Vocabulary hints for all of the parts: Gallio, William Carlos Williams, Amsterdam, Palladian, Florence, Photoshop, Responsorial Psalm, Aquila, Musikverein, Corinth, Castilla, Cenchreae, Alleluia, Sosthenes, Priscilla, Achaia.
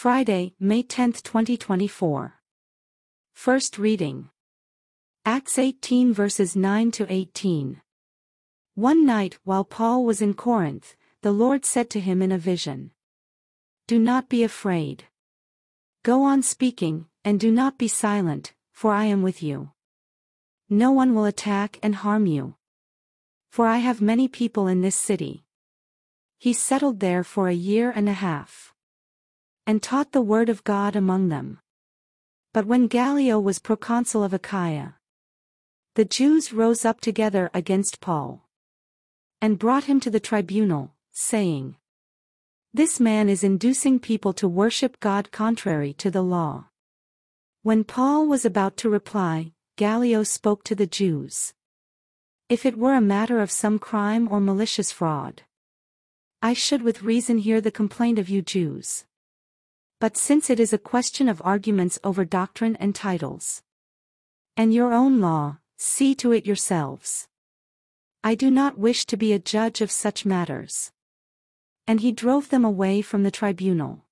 Friday, May 10, 2024. First reading. Acts 18 verses 9 to 18. One night, while Paul was in Corinth, the Lord said to him in a vision, "Do not be afraid. Go on speaking, and do not be silent, for I am with you. No one will attack and harm you. For I have many people in this city." He settled there for a year and a half, and taught the word of God among them. But when Gallio was proconsul of Achaia, the Jews rose up together against Paul, and brought him to the tribunal, saying, "This man is inducing people to worship God contrary to the law." When Paul was about to reply, Gallio spoke to the Jews, "If it were a matter of some crime or malicious fraud, I should with reason hear the complaint of you Jews. But since it is a question of arguments over doctrine and titles, and your own law, see to it yourselves. I do not wish to be a judge of such matters." And he drove them away from the tribunal.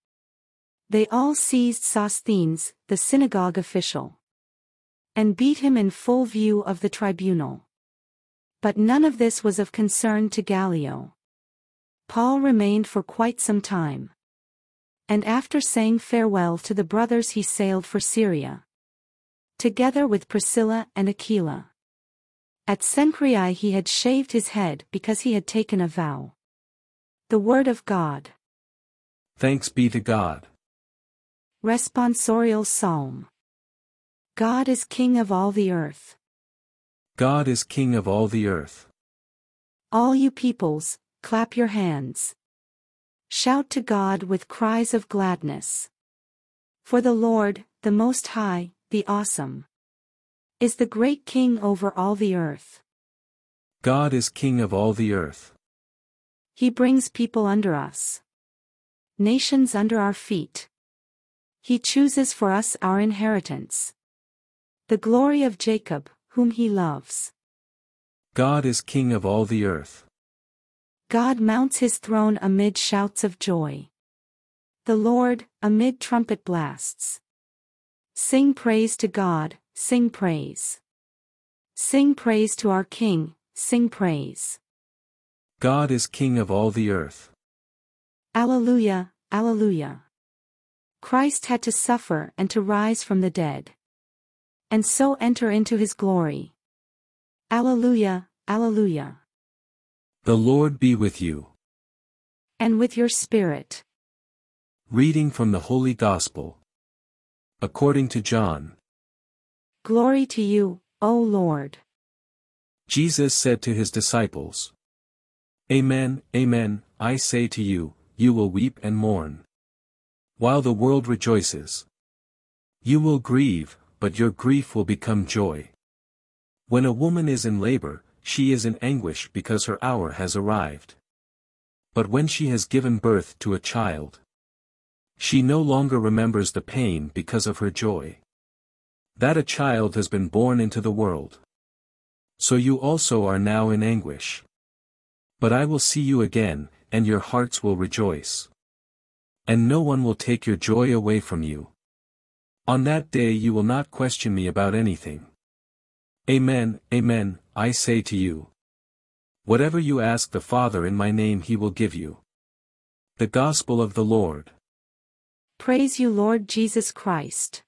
They all seized Sosthenes, the synagogue official, and beat him in full view of the tribunal. But none of this was of concern to Gallio. Paul remained for quite some time, and after saying farewell to the brothers he sailed for Syria, together with Priscilla and Aquila. At Cenchreae he had shaved his head because he had taken a vow. The Word of God. Thanks be to God. Responsorial Psalm. God is King of all the earth. God is King of all the earth. All you peoples, clap your hands. Shout to God with cries of gladness. For the Lord, the Most High, the Awesome, is the great King over all the earth. God is King of all the earth. He brings people under us, nations under our feet. He chooses for us our inheritance, the glory of Jacob, whom he loves. God is King of all the earth. God mounts his throne amid shouts of joy. The Lord, amid trumpet blasts. Sing praise to God, sing praise. Sing praise to our King, sing praise. God is King of all the earth. Alleluia, Alleluia. Christ had to suffer and to rise from the dead, and so enter into his glory. Alleluia, Alleluia. The Lord be with you. And with your spirit. Reading from the Holy Gospel according to John. Glory to you, O Lord. Jesus said to his disciples, "Amen, amen, I say to you, you will weep and mourn, while the world rejoices. You will grieve, but your grief will become joy. When a woman is in labor, she is in anguish because her hour has arrived. But when she has given birth to a child, she no longer remembers the pain because of her joy, that a child has been born into the world. So you also are now in anguish. But I will see you again, and your hearts will rejoice, and no one will take your joy away from you. On that day you will not question me about anything. Amen, amen, I say to you, whatever you ask the Father in my name he will give you." The Gospel of the Lord. Praise you, Lord Jesus Christ.